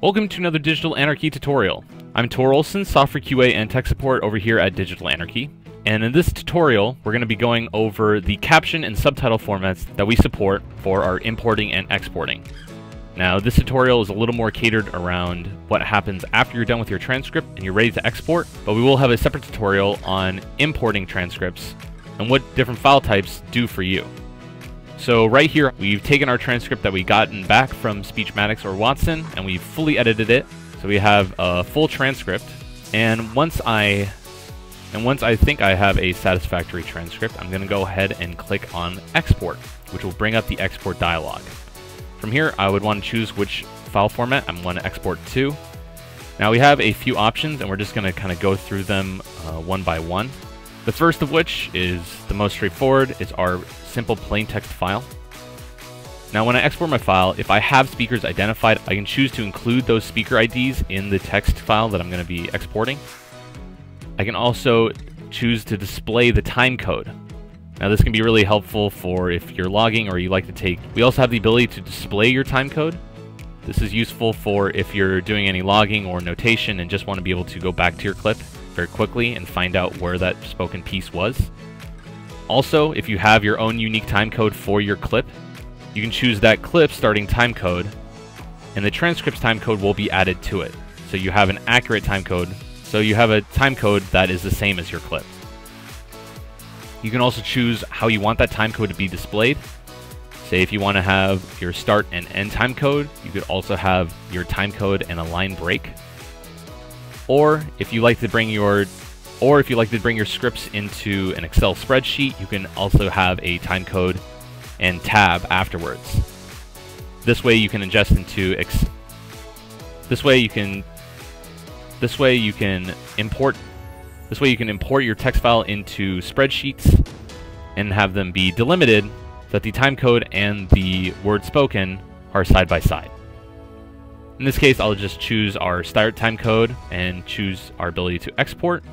Welcome to another Digital Anarchy tutorial. I'm Tor Olson, Software QA and Tech Support over here at Digital Anarchy. And in this tutorial, we're going to be going over the caption and subtitle formats that we support for our importing and exporting. Now, this tutorial is a little more catered around what happens after you're done with your transcript and you're ready to export, but we will have a separate tutorial on importing transcripts and what different file types do for you. So right here, we've taken our transcript that we gotten back from Speechmatics or Watson, and we've fully edited it. So we have a full transcript. And once I think I have a satisfactory transcript, I'm gonna go ahead and click on Export, which will bring up the export dialog. From here, I would wanna choose which file format I'm gonna export to. Now we have a few options, and we're just gonna kinda go through them one by one. The first of which is the most straightforward, is our simple plain text file. Now when I export my file, if I have speakers identified, I can choose to include those speaker IDs in the text file that I'm going to be exporting. I can also choose to display the time code. Now this can be really helpful for if you're logging or you like to take. We also have the ability to display your time code. This is useful for if you're doing any logging or notation and just want to be able to go back to your clip very quickly and find out where that spoken piece was. Also, if you have your own unique time code for your clip, you can choose that clip starting time code, and the transcript's time code will be added to it. So you have an accurate time code, so you have a time code that is the same as your clip. You can also choose how you want that time code to be displayed. Say if you want to have your start and end time code, you could also have your time code and a line break. Or if you like to bring your scripts into an Excel spreadsheet, you can also have a timecode and tab afterwards. This way you can import your text file into spreadsheets and have them be delimited so that the timecode and the word spoken are side by side. In this case, I'll just choose our start time code and choose our ability to export.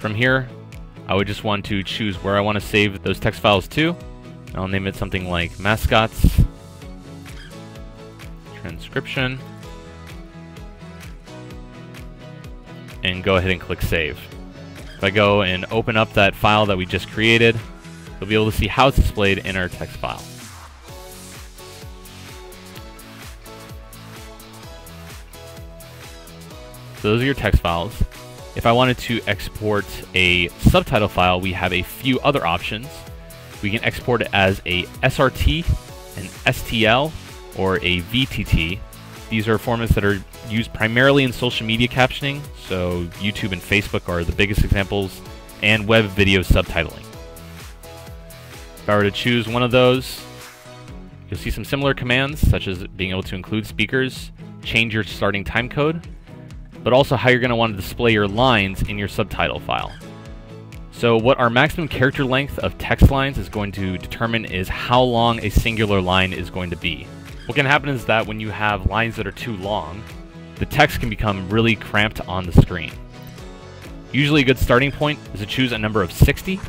From here, I would just want to choose where I want to save those text files to. I'll name it something like mascots, transcription, and go ahead and click save. If I go and open up that file that we just created, you'll be able to see how it's displayed in our text file. So those are your text files. If I wanted to export a subtitle file, we have a few other options. We can export it as a SRT, an STL, or a VTT. These are formats that are used primarily in social media captioning, so YouTube and Facebook are the biggest examples, and web video subtitling. If I were to choose one of those, you'll see some similar commands, such as being able to include speakers, change your starting time code, but also how you're going to want to display your lines in your subtitle file. So what our maximum character length of text lines is going to determine is how long a singular line is going to be. What can happen is that when you have lines that are too long, the text can become really cramped on the screen. Usually a good starting point is to choose a number of 60.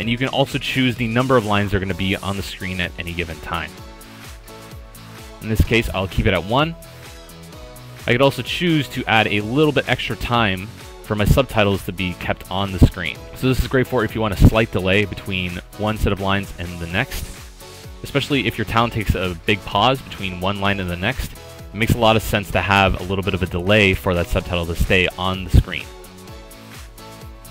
And you can also choose the number of lines that are going to be on the screen at any given time. In this case, I'll keep it at 1. I could also choose to add a little bit extra time for my subtitles to be kept on the screen. So this is great for if you want a slight delay between one set of lines and the next, especially if your town takes a big pause between one line and the next. It makes a lot of sense to have a little bit of a delay for that subtitle to stay on the screen.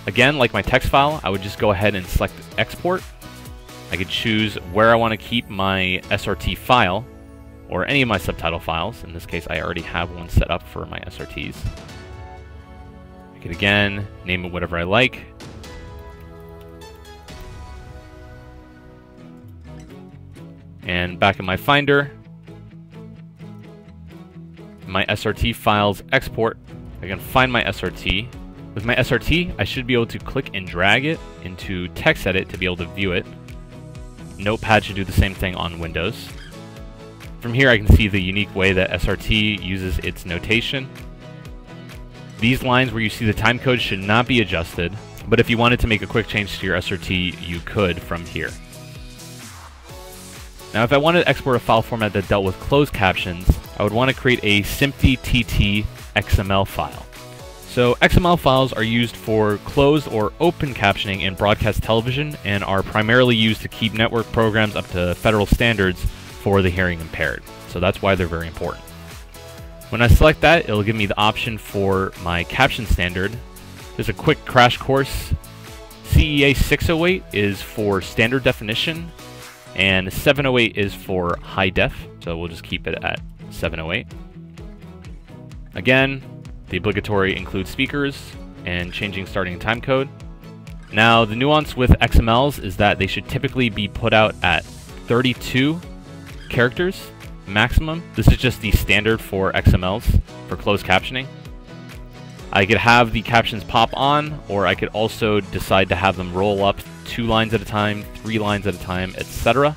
Again, like my text file, I would just go ahead and select export. I could choose where I want to keep my SRT file or any of my subtitle files. In this case, I already have one set up for my SRTs. I could again name it whatever I like. And back in my Finder, my SRT files export, I can find my SRT. With my SRT, I should be able to click and drag it into TextEdit to be able to view it. Notepad should do the same thing on Windows. From here, I can see the unique way that SRT uses its notation. These lines where you see the time code should not be adjusted, but if you wanted to make a quick change to your SRT, you could from here. Now, if I wanted to export a file format that dealt with closed captions, I would want to create a SMPTE-TT XML file. So XML files are used for closed or open captioning in broadcast television and are primarily used to keep network programs up to federal standards for the hearing impaired. So that's why they're very important. When I select that, it'll give me the option for my caption standard. There's a quick crash course. CEA 608 is for standard definition, and 708 is for high def, so we'll just keep it at 708. Again, the obligatory include speakers and changing starting time code. Now, the nuance with XMLs is that they should typically be put out at 32 characters maximum. This is just the standard for XMLs for closed captioning. I could have the captions pop on, or I could also decide to have them roll up 2 lines at a time, 3 lines at a time, etc.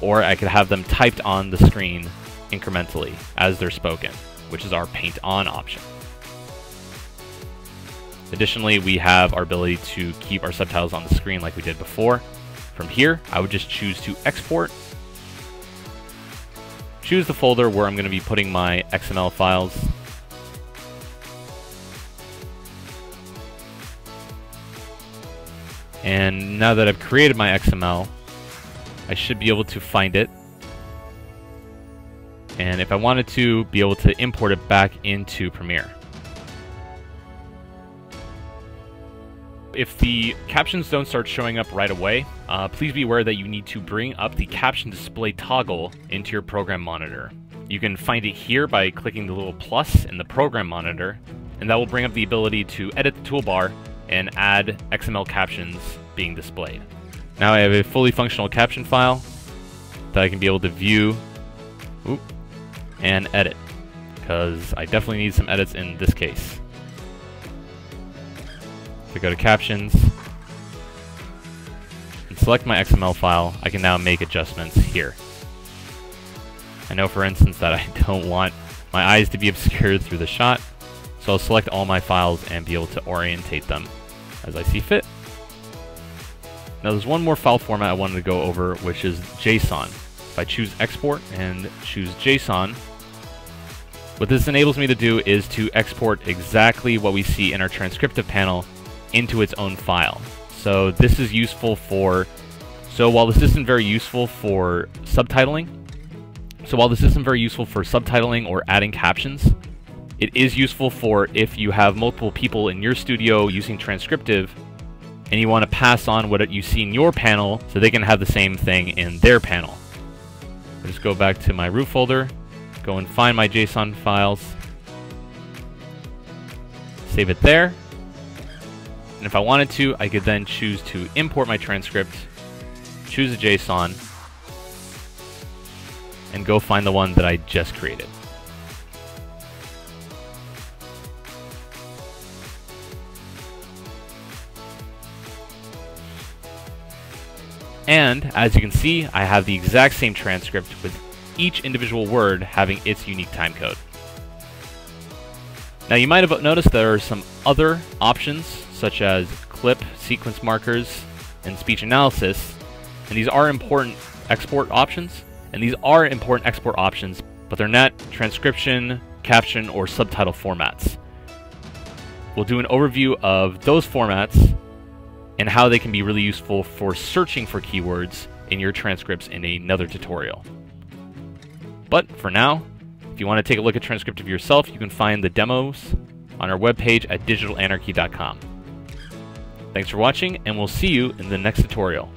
Or I could have them typed on the screen incrementally as they're spoken, which is our paint on option. Additionally, we have our ability to keep our subtitles on the screen like we did before. From here, I would just choose to export. Choose the folder where I'm going to be putting my XML files. And now that I've created my XML, I should be able to find it. And if I wanted to, be able to import it back into Premiere. If the captions don't start showing up right away, please be aware that you need to bring up the caption display toggle into your program monitor. You can find it here by clicking the little plus in the program monitor, and that will bring up the ability to edit the toolbar and add XML captions being displayed. Now I have a fully functional caption file that I can be able to view and edit, because I definitely need some edits in this case. So go to captions and select my XML file. I can now make adjustments here. I know, for instance, that I don't want my eyes to be obscured through the shot, so I'll select all my files and be able to orientate them as I see fit. Now there's one more file format I wanted to go over, which is JSON. If I choose export and choose JSON, what this enables me to do is to export exactly what we see in our transcriptive panel into its own file. So this is useful for, while this isn't very useful for subtitling or adding captions, it is useful for if you have multiple people in your studio using transcriptive and you want to pass on what you see in your panel so they can have the same thing in their panel. I'll just go back to my root folder, go and find my JSON files, save it there. And if I wanted to, I could then choose to import my transcript, choose a JSON, and go find the one that I just created. And as you can see, I have the exact same transcript with each individual word having its unique time code. Now you might have noticed there are some other options, such as clip, sequence markers, and speech analysis. And these are important export options, but they're not transcription, caption, or subtitle formats. We'll do an overview of those formats and how they can be really useful for searching for keywords in your transcripts in another tutorial. But for now, if you want to take a look at transcriptive yourself, you can find the demos on our webpage at digitalanarchy.com. Thanks for watching, and we'll see you in the next tutorial.